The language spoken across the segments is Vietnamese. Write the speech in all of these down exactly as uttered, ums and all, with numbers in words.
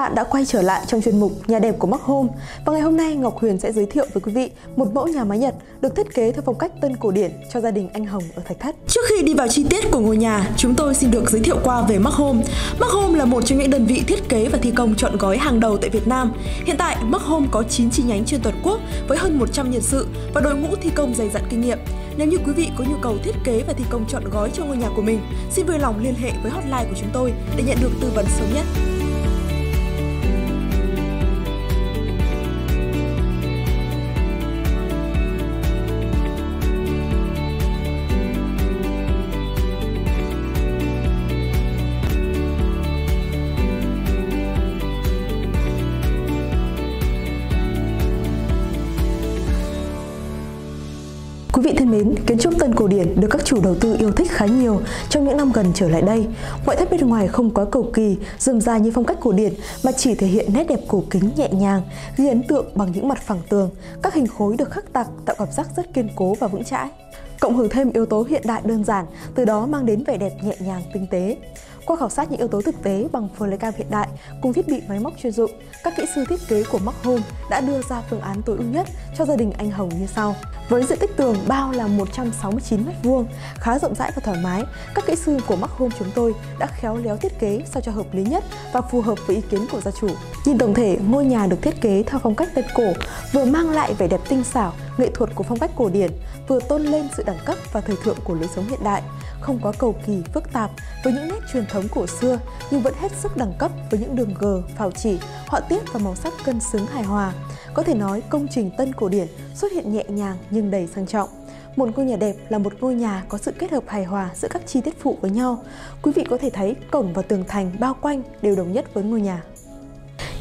bạn đã quay trở lại trong chuyên mục Nhà đẹp của Maxhome. Và ngày hôm nay Ngọc Huyền sẽ giới thiệu với quý vị một mẫu nhà máy Nhật được thiết kế theo phong cách tân cổ điển cho gia đình anh Hồng ở Thạch Thất. Trước khi đi vào chi tiết của ngôi nhà, chúng tôi xin được giới thiệu qua về Maxhome. Maxhome là một trong những đơn vị thiết kế và thi công trọn gói hàng đầu tại Việt Nam. Hiện tại Maxhome có chín chi nhánh trên toàn quốc với hơn một trăm nhân sự và đội ngũ thi công dày dặn kinh nghiệm. Nếu như quý vị có nhu cầu thiết kế và thi công trọn gói cho ngôi nhà của mình, xin vui lòng liên hệ với hotline của chúng tôi để nhận được tư vấn sớm nhất. Quý vị thân mến, kiến trúc tân cổ điển được các chủ đầu tư yêu thích khá nhiều trong những năm gần trở lại đây. Ngoại thất bên ngoài không quá cầu kỳ, rườm rà như phong cách cổ điển mà chỉ thể hiện nét đẹp cổ kính nhẹ nhàng, ghi ấn tượng bằng những mặt phẳng tường, các hình khối được khắc tặc tạo cảm giác rất kiên cố và vững chãi. Cộng hưởng thêm yếu tố hiện đại đơn giản, từ đó mang đến vẻ đẹp nhẹ nhàng tinh tế. Qua khảo sát những yếu tố thực tế bằng flycam hiện đại cùng thiết bị máy móc chuyên dụng, các kỹ sư thiết kế của Maxhome đã đưa ra phương án tối ưu nhất cho gia đình anh Hồng như sau. Với diện tích tường bao là một trăm sáu mươi chín mét vuông, khá rộng rãi và thoải mái, các kỹ sư của Maxhome chúng tôi đã khéo léo thiết kế sao cho hợp lý nhất và phù hợp với ý kiến của gia chủ. Nhìn tổng thể, ngôi nhà được thiết kế theo phong cách Tây cổ, vừa mang lại vẻ đẹp tinh xảo, nghệ thuật của phong cách cổ điển, vừa tôn lên sự đẳng cấp và thời thượng của lối sống hiện đại, không quá cầu kỳ phức tạp với những nét truyền thống cổ xưa nhưng vẫn hết sức đẳng cấp với những đường gờ, phào chỉ, họa tiết và màu sắc cân xứng hài hòa. Có thể nói công trình tân cổ điển xuất hiện nhẹ nhàng nhưng đầy sang trọng. Một ngôi nhà đẹp là một ngôi nhà có sự kết hợp hài hòa giữa các chi tiết phụ với nhau. Quý vị có thể thấy cổng và tường thành bao quanh đều đồng nhất với ngôi nhà.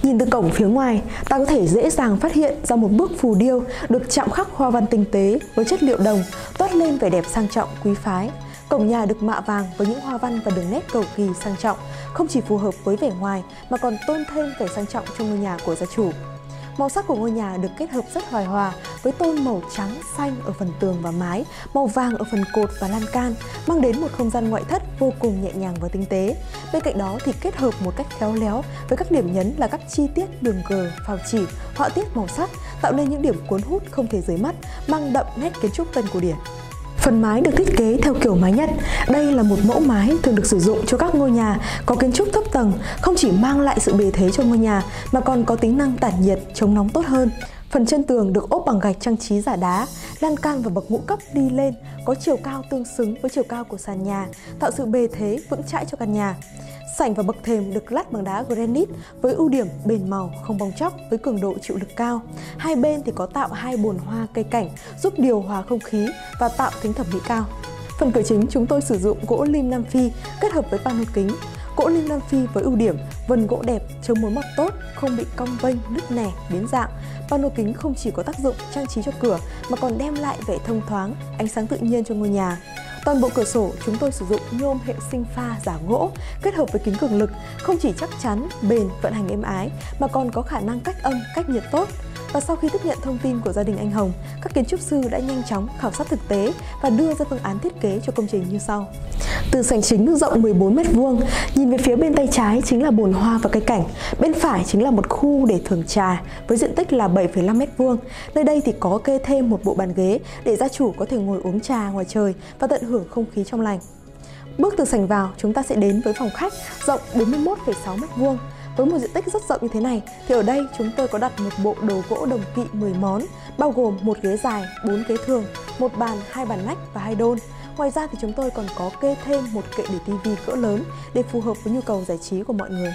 Nhìn từ cổng phía ngoài, ta có thể dễ dàng phát hiện ra một bức phù điêu được chạm khắc hoa văn tinh tế với chất liệu đồng, toát lên vẻ đẹp sang trọng quý phái. Cổng nhà được mạ vàng với những hoa văn và đường nét cầu kỳ sang trọng, không chỉ phù hợp với vẻ ngoài mà còn tôn thêm vẻ sang trọng cho ngôi nhà của gia chủ. Màu sắc của ngôi nhà được kết hợp rất hài hòa với tôn màu trắng, xanh ở phần tường và mái, màu vàng ở phần cột và lan can, mang đến một không gian ngoại thất vô cùng nhẹ nhàng và tinh tế. Bên cạnh đó thì kết hợp một cách khéo léo với các điểm nhấn là các chi tiết đường gờ, phào chỉ, họa tiết màu sắc, tạo nên những điểm cuốn hút không thể rời mắt, mang đậm nét kiến trúc tân cổ điển. Phần mái được thiết kế theo kiểu mái Nhật. Đây là một mẫu mái thường được sử dụng cho các ngôi nhà có kiến trúc thấp tầng, không chỉ mang lại sự bề thế cho ngôi nhà mà còn có tính năng tản nhiệt, chống nóng tốt hơn. Phần chân tường được ốp bằng gạch trang trí giả đá, lan can và bậc ngũ cấp đi lên có chiều cao tương xứng với chiều cao của sàn nhà, tạo sự bề thế vững chãi cho căn nhà. Sảnh và bậc thềm được lát bằng đá granite với ưu điểm bền màu, không bong tróc với cường độ chịu lực cao. Hai bên thì có tạo hai bồn hoa cây cảnh giúp điều hòa không khí và tạo tính thẩm mỹ cao. Phần cửa chính chúng tôi sử dụng gỗ lim Nam Phi kết hợp với pano kính. Gỗ lim Nam Phi với ưu điểm vân gỗ đẹp, chống mối mọt tốt, không bị cong vênh, nứt nẻ, biến dạng. Pano kính không chỉ có tác dụng trang trí cho cửa mà còn đem lại vẻ thông thoáng, ánh sáng tự nhiên cho ngôi nhà. Toàn bộ cửa sổ chúng tôi sử dụng nhôm hệ sinh pha giả gỗ kết hợp với kính cường lực, không chỉ chắc chắn, bền, vận hành êm ái mà còn có khả năng cách âm, cách nhiệt tốt. Và sau khi tiếp nhận thông tin của gia đình anh Hồng, các kiến trúc sư đã nhanh chóng khảo sát thực tế và đưa ra phương án thiết kế cho công trình như sau. Từ sảnh chính được rộng mười bốn mét vuông, nhìn về phía bên tay trái chính là bồn hoa và cây cảnh, bên phải chính là một khu để thưởng trà với diện tích là bảy phẩy năm mét vuông. Nơi đây thì có kê thêm một bộ bàn ghế để gia chủ có thể ngồi uống trà ngoài trời và tận hưởng không khí trong lành. Bước từ sảnh vào, chúng ta sẽ đến với phòng khách rộng bốn mươi mốt phẩy sáu mét vuông. Với một diện tích rất rộng như thế này thì ở đây chúng tôi có đặt một bộ đồ gỗ đồng kỵ mười món, bao gồm một ghế dài, bốn ghế thường, một bàn, hai bàn nách và hai đôn. Ngoài ra thì chúng tôi còn có kê thêm một kệ để tivi cỡ lớn để phù hợp với nhu cầu giải trí của mọi người.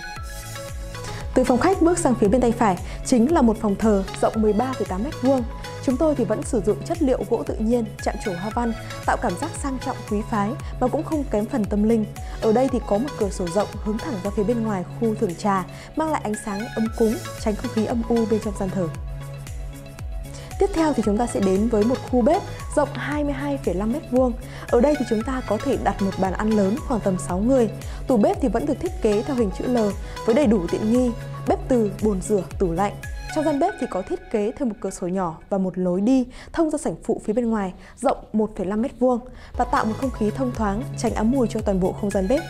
Từ phòng khách bước sang phía bên tay phải chính là một phòng thờ rộng mười ba phẩy tám mét vuông. Chúng tôi thì vẫn sử dụng chất liệu gỗ tự nhiên, chạm trổ hoa văn, tạo cảm giác sang trọng quý phái mà cũng không kém phần tâm linh. Ở đây thì có một cửa sổ rộng hướng thẳng ra phía bên ngoài khu thưởng trà, mang lại ánh sáng ấm cúng, tránh không khí âm u bên trong gian thờ. Tiếp theo thì chúng ta sẽ đến với một khu bếp rộng hai mươi hai phẩy năm mét vuông. Ở đây thì chúng ta có thể đặt một bàn ăn lớn khoảng tầm sáu người. Tủ bếp thì vẫn được thiết kế theo hình chữ L với đầy đủ tiện nghi, bếp từ, bồn rửa, tủ lạnh. Trong gian bếp thì có thiết kế thêm một cửa sổ nhỏ và một lối đi thông ra sảnh phụ phía bên ngoài rộng một phẩy năm mét vuông và tạo một không khí thông thoáng, tránh ám mùi cho toàn bộ không gian bếp.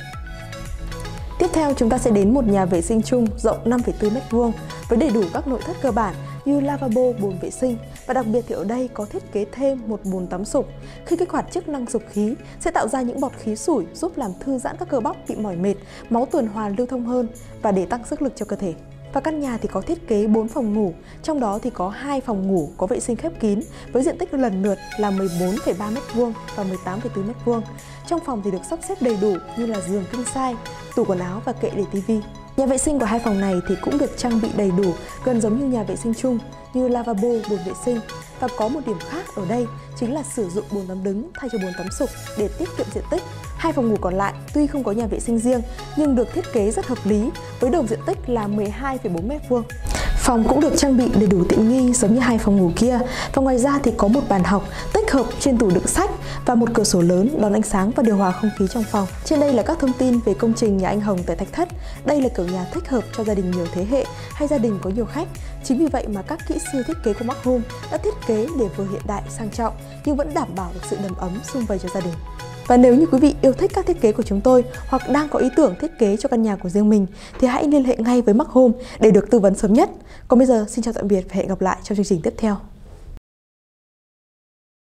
Tiếp theo chúng ta sẽ đến một nhà vệ sinh chung rộng năm phẩy bốn mét vuông với đầy đủ các nội thất cơ bản như lavabo, bồn vệ sinh, và đặc biệt thì ở đây có thiết kế thêm một bồn tắm sục. Khi kích hoạt chức năng sục khí sẽ tạo ra những bọt khí sủi giúp làm thư giãn các cơ bắp bị mỏi mệt, máu tuần hoàn lưu thông hơn và để tăng sức lực cho cơ thể. Và căn nhà thì có thiết kế bốn phòng ngủ, trong đó thì có hai phòng ngủ có vệ sinh khép kín với diện tích lần lượt là mười bốn phẩy ba mét vuông và mười tám phẩy bốn mét vuông. Trong phòng thì được sắp xếp đầy đủ như là giường king size, tủ quần áo và kệ để tivi. Nhà vệ sinh của hai phòng này thì cũng được trang bị đầy đủ, gần giống như nhà vệ sinh chung, như lavabo, bồn vệ sinh. Và có một điểm khác ở đây chính là sử dụng bồn tắm đứng thay cho bồn tắm sục để tiết kiệm diện tích. Hai phòng ngủ còn lại tuy không có nhà vệ sinh riêng nhưng được thiết kế rất hợp lý với tổng diện tích là mười hai phẩy bốn mét vuông. Phòng cũng được trang bị đầy đủ tiện nghi giống như hai phòng ngủ kia, và ngoài ra thì có một bàn học tích hợp trên tủ đựng sách và một cửa sổ lớn đón ánh sáng và điều hòa không khí trong phòng. Trên đây là các thông tin về công trình nhà anh Hồng tại Thạch Thất. Đây là kiểu nhà thích hợp cho gia đình nhiều thế hệ hay gia đình có nhiều khách. Chính vì vậy mà các kỹ sư thiết kế của Maxhome đã thiết kế để vừa hiện đại sang trọng nhưng vẫn đảm bảo được sự đầm ấm sum vầy cho gia đình. Và nếu như quý vị yêu thích các thiết kế của chúng tôi hoặc đang có ý tưởng thiết kế cho căn nhà của riêng mình thì hãy liên hệ ngay với Maxhome để được tư vấn sớm nhất. Còn bây giờ xin chào tạm biệt và hẹn gặp lại trong chương trình tiếp theo.